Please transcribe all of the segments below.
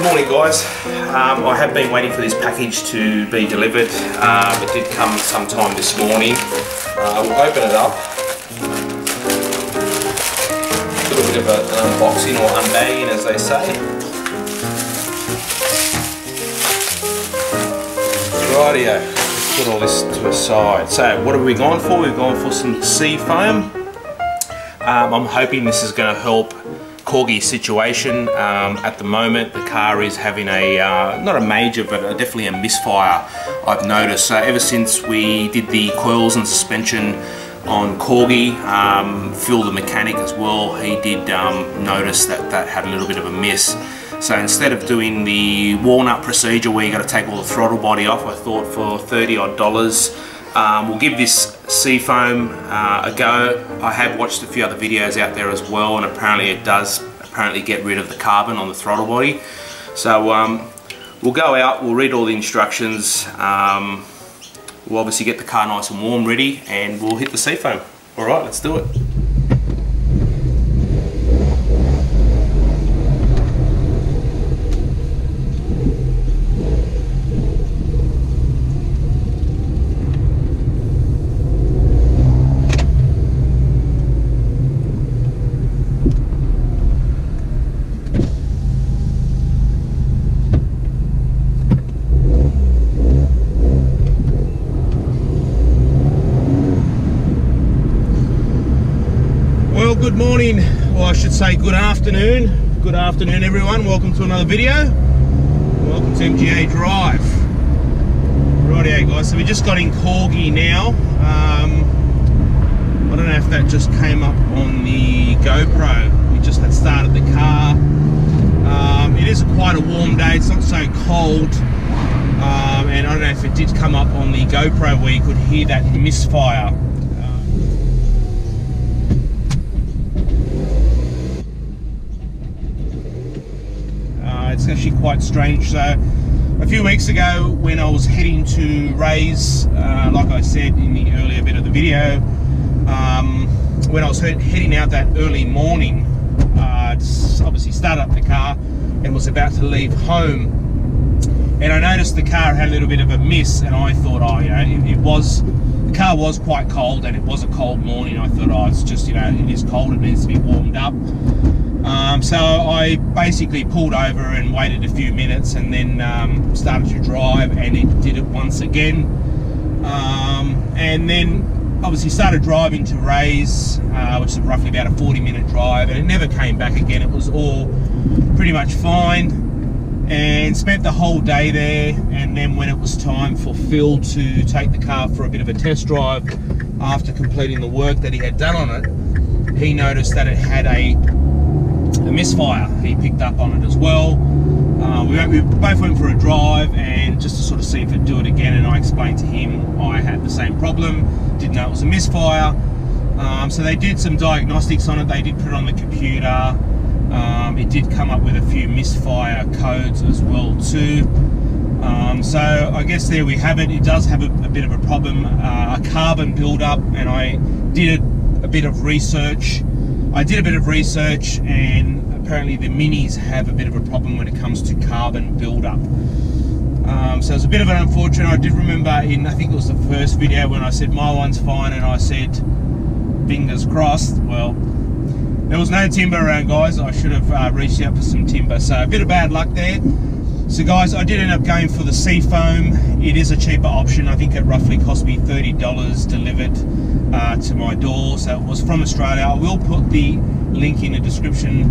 Good morning, guys. I have been waiting for this package to be delivered. It did come sometime this morning. We'll open it up. A little bit of an unboxing or unbagging, as they say. Rightio, let's put all this to the side. So, what have we gone for? We've gone for some sea foam. I'm hoping this is going to help Corgi situation. At the moment the car is having a, not a major, but definitely a misfire, I've noticed. So ever since we did the coils and suspension on Corgi, Phil the mechanic as well, he did notice that had a little bit of a miss. So instead of doing the walnut procedure where you got to take all the throttle body off, I thought for $30 odd, we'll give this Sea Foam a go. I have watched a few other videos out there as well, and apparently it does get rid of the carbon on the throttle body. So we'll go out, we'll read all the instructions, we'll obviously get the car nice and warm, ready, and we'll hit the Sea Foam. Alright, let's do it. Good morning, or I should say good afternoon. Good afternoon everyone, welcome to another video. Welcome to MGA Drive. Rightio guys, so we just got in Corgi now. I don't know if that just came up on the GoPro. We just had started the car. It is quite a warm day, it's not so cold. And I don't know if it did come up on the GoPro where you could hear that misfire. It's actually quite strange. So a few weeks ago when I was heading to Ray's, like I said in the earlier bit of the video, when I was heading out that early morning, obviously started up the car and was about to leave home, and I noticed the car had a little bit of a miss, and I thought, oh, you know, the car was quite cold, and it was a cold morning. I thought, oh, it's just, you know, it is cold, it needs to be warmed up. So I basically pulled over and waited a few minutes, and then started to drive, and it did it once again. And then obviously started driving to Ray's, which is roughly about a 40-minute drive, and it never came back again. It was all pretty much fine, and spent the whole day there. And then when it was time for Phil to take the car for a bit of a test drive, after completing the work that he had done on it, he noticed that it had a misfire. He picked up on it as well. We both went for a drive, and just to sort of see if it'd do it again, and I explained to him I had the same problem, didn't know it was a misfire. So they did some diagnostics on it, they did put it on the computer. It did come up with a few misfire codes as well too. So I guess there we have it. It does have a bit of a problem, a carbon buildup, and I did a bit of research. And apparently the Minis have a bit of a problem when it comes to carbon buildup. So it's a bit of an unfortunate. I did remember in, I think it was the first video, when I said my one's fine, and I said fingers crossed. Well, there was no timber around, guys. I should have reached out for some timber. So a bit of bad luck there. So guys, I did end up going for the Sea Foam. It is a cheaper option. I think it roughly cost me $30 delivered to my door. So it was from Australia. I will put the link in the description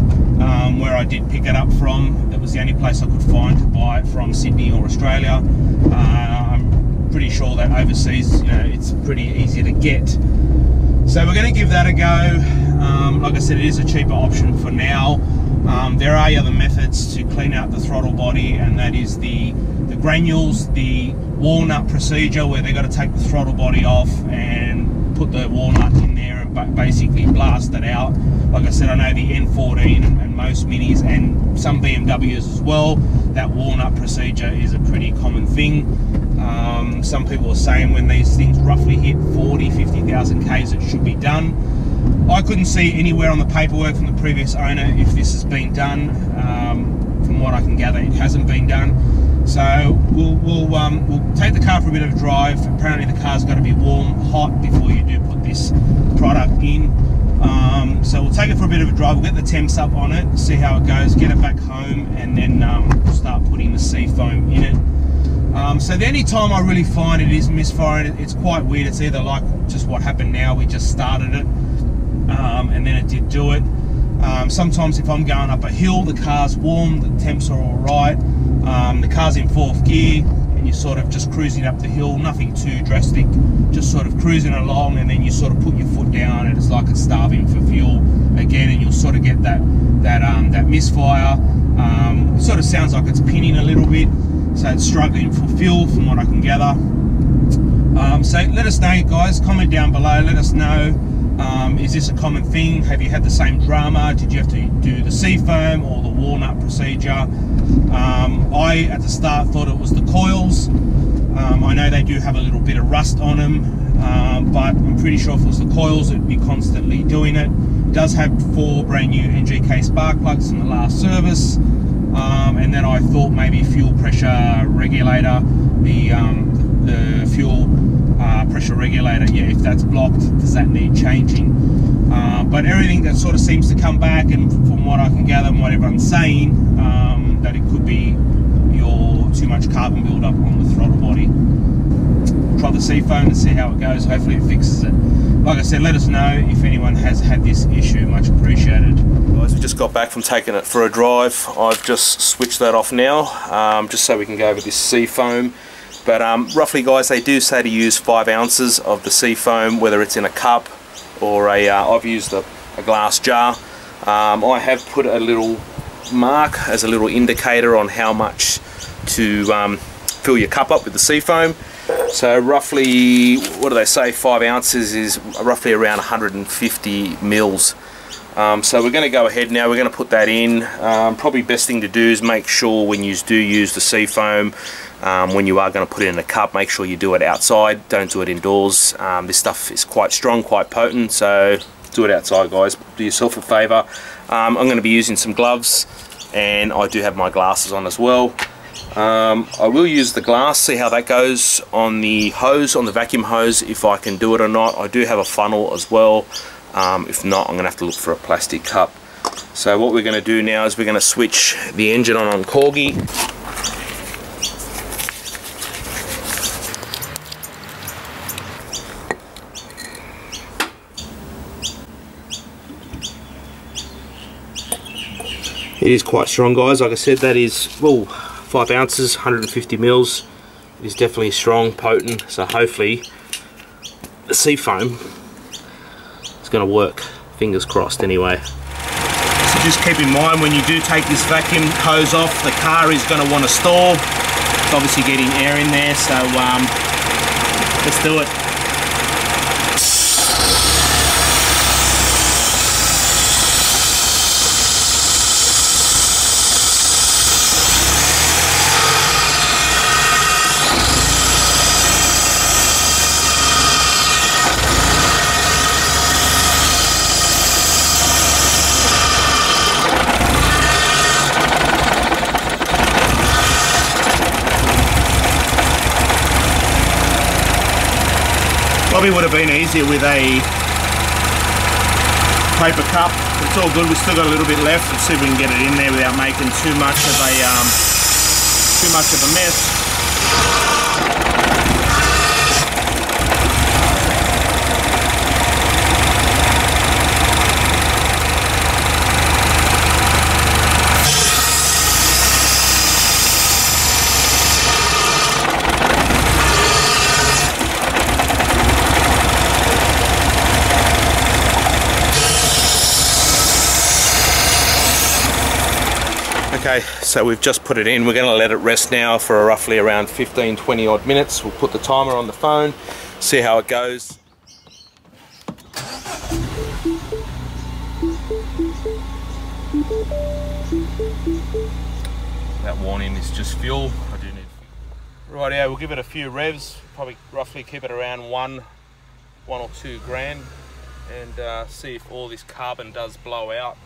where I did pick it up from. It was the only place I could find to buy it from, Sydney or Australia. I'm pretty sure that overseas, you know, it's pretty easy to get. So we're going to give that a go. Like I said, it is a cheaper option for now. There are other methods to clean out the throttle body, and that is the granules, the walnut procedure, where they've got to take the throttle body off and put the walnut in there and basically blast it out. Like I said, I know the N14 and most Minis and some BMWs as well, that walnut procedure is a pretty common thing. Some people are saying when these things roughly hit 40,000-50,000 Ks it should be done. I couldn't see anywhere on the paperwork from the previous owner if this has been done. From from what I can gather, it hasn't been done. So we'll take the car for a bit of a drive. Apparently the car's got to be warm, hot before you do put this product in. So we'll take it for a bit of a drive, we'll get the temps up on it, see how it goes, get it back home, and then we'll start putting the Sea Foam in it. So the only time I really find it is misfiring, it's quite weird, it's either like just what happened now, we just started it, and then it did do it. Sometimes if I'm going up a hill, the car's warm, the temps are alright, the car's in fourth gear, and you're sort of just cruising up the hill, nothing too drastic, just sort of cruising along, and then you sort of put your foot down and it's like it's starving for fuel again, and you'll sort of get that misfire. It sort of sounds like it's pinning a little bit, so it's struggling for fuel from what I can gather. So let us know, guys, comment down below, let us know, is this a common thing, have you had the same drama, did you have to do the Sea Foam or the walnut procedure? I at the start thought it was the coils. I know they do have a little bit of rust on them, but I'm pretty sure if it was the coils it'd be constantly doing it. It does have 4 brand new NGK spark plugs in the last service, and then I thought maybe fuel pressure regulator, the fuel pressure regulator, yeah, if that's blocked, does that need changing? But everything that sort of seems to come back, and from what I can gather and what everyone's saying, that it could be your too much carbon buildup on the throttle body. Try the Sea Foam and see how it goes, hopefully it fixes it. Like I said, let us know if anyone has had this issue, much appreciated. Guys, we just got back from taking it for a drive. I've just switched that off now, just so we can go over this Sea Foam. But roughly, guys, they do say to use 5 ounces of the Sea Foam, whether it's in a cup or a, I've used a glass jar. I have put a little mark as a little indicator on how much to fill your cup up with the Sea Foam. So roughly, what do they say, 5 ounces is roughly around 150 mils. So we're going to go ahead now, we're going to put that in. Probably best thing to do is make sure when you do use the Sea Foam, when you are going to put it in a cup, make sure you do it outside, don't do it indoors. This stuff is quite strong, quite potent, so do it outside, guys, do yourself a favour. I'm going to be using some gloves, and I do have my glasses on as well. I will use the glass, see how that goes on the hose, on the vacuum hose, if I can do it or not. I do have a funnel as well. If not, I'm going to have to look for a plastic cup. So what we're going to do now is we're going to switch the engine on Corgi. It is quite strong, guys. Like I said, that is, well, 5 ounces, 150 mils. It is definitely strong, potent, so hopefully the Sea Foam is going to work. Fingers crossed anyway. So just keep in mind, when you do take this vacuum hose off, the car is going to want to stall. It's obviously getting air in there, so let's do it. Probably would have been easier with a paper cup. It's all good, we've still got a little bit left. Let's see if we can get it in there without making too much of a mess. Okay, so we've just put it in. We're going to let it rest now for roughly around 15-20 odd minutes. We'll put the timer on the phone, see how it goes. That warning is just fuel. I do need. Right, yeah, we'll give it a few revs. Probably roughly keep it around one or two grand, and see if all this carbon does blow out.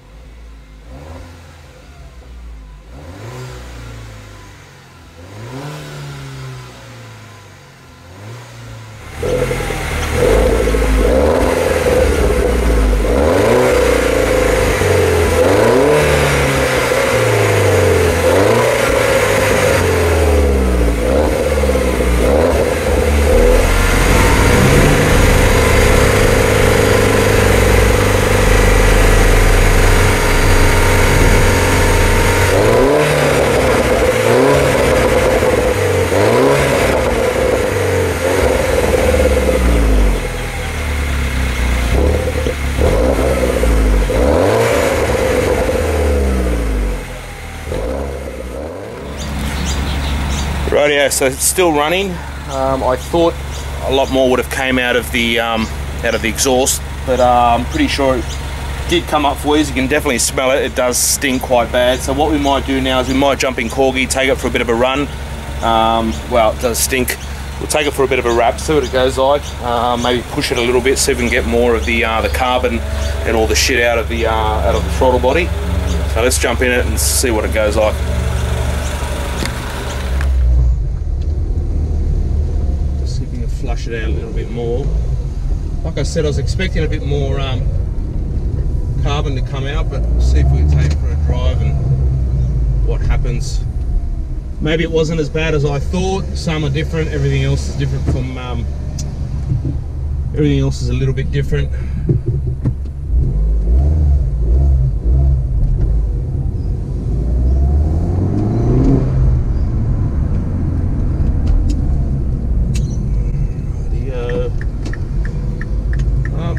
Rightio, so it's still running. I thought a lot more would have came out of the exhaust, but I'm pretty sure it did come up for you. You can definitely smell it. It does stink quite bad. So what we might do now is we might jump in Corgi, take it for a bit of a run. Well, it does stink. We'll take it for a bit of a wrap, see what it goes like. Maybe push it a little bit, see if we can get more of the carbon and all the shit out of the throttle body. So let's jump in it and see what it goes like. Just see if we can flush it out a little bit more. Like I said, I was expecting a bit more carbon to come out, but we'll see if we can take it for a drive and what happens. Maybe it wasn't as bad as I thought. Some are different. Everything else is different from. Everything else is a little bit different. Rightio.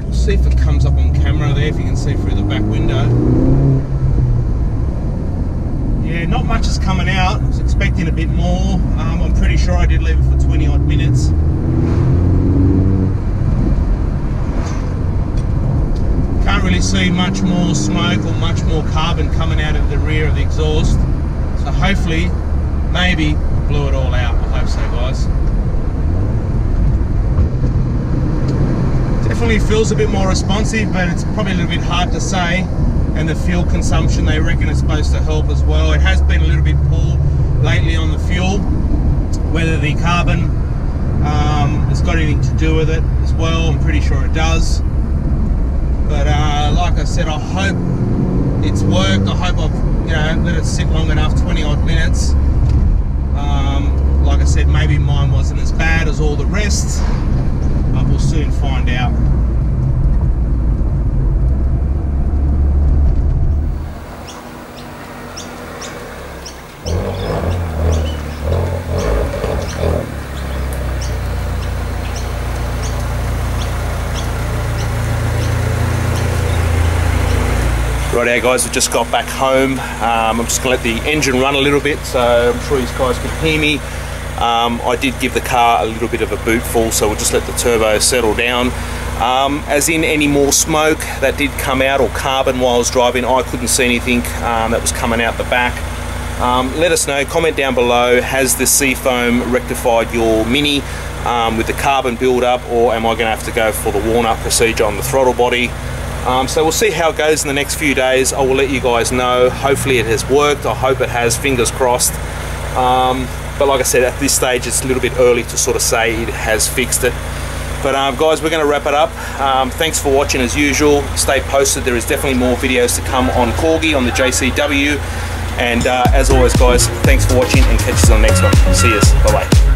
We'll see if it comes up on camera there. If you can see through the back window. Yeah, not much is coming out. I was expecting a bit more. I'm pretty sure I did leave it for 20 odd minutes. Can't really see much more smoke or much more carbon coming out of the rear of the exhaust. So hopefully, maybe, blew it all out. I hope so, guys. Definitely feels a bit more responsive, but it's probably a little bit hard to say. And the fuel consumption, they reckon, is supposed to help as well. It has been a little bit poor lately on the fuel, whether the carbon has got anything to do with it as well. I'm pretty sure it does, but like I said, I hope it's worked. I hope I've, let it sit long enough, 20 odd minutes. Like I said, maybe mine wasn't as bad as all the rest, but we'll soon find out. Right, guys, we've just got back home. I'm just gonna let the engine run a little bit, so I'm sure you guys can hear me. I did give the car a little bit of a bootful, so we'll just let the turbo settle down. As in any more smoke that did come out or carbon while I was driving, I couldn't see anything that was coming out the back. Let us know, comment down below, has the Sea Foam rectified your Mini with the carbon build-up, or am I gonna have to go for the worn-up procedure on the throttle body? So we'll see how it goes in the next few days. I will let you guys know. Hopefully it has worked. I hope it has, fingers crossed. But like I said, at this stage, it's a little bit early to sort of say it has fixed it. But guys, we're gonna wrap it up. Thanks for watching as usual. Stay posted. There is definitely more videos to come on Corgi, on the JCW. And as always, guys, thanks for watching and catch us on the next one. See you, bye-bye.